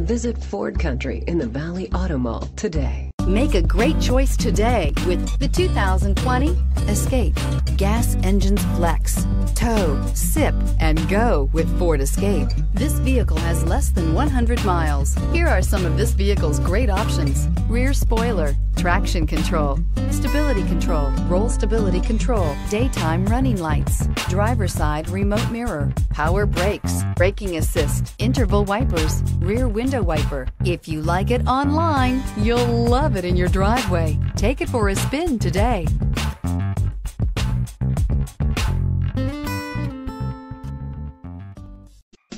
Visit Ford Country in the Valley Auto Mall today. Make a great choice today with the 2020 Escape. Gas engines flex, tow, sip, and go with Ford Escape. This vehicle has less than 100 miles. Here are some of this vehicle's great options: rear spoiler, traction control, stability control, roll stability control, daytime running lights, driver side remote mirror, power brakes, braking assist, interval wipers, rear window wiper. If you like it online, you'll love it in your driveway. Take it for a spin today.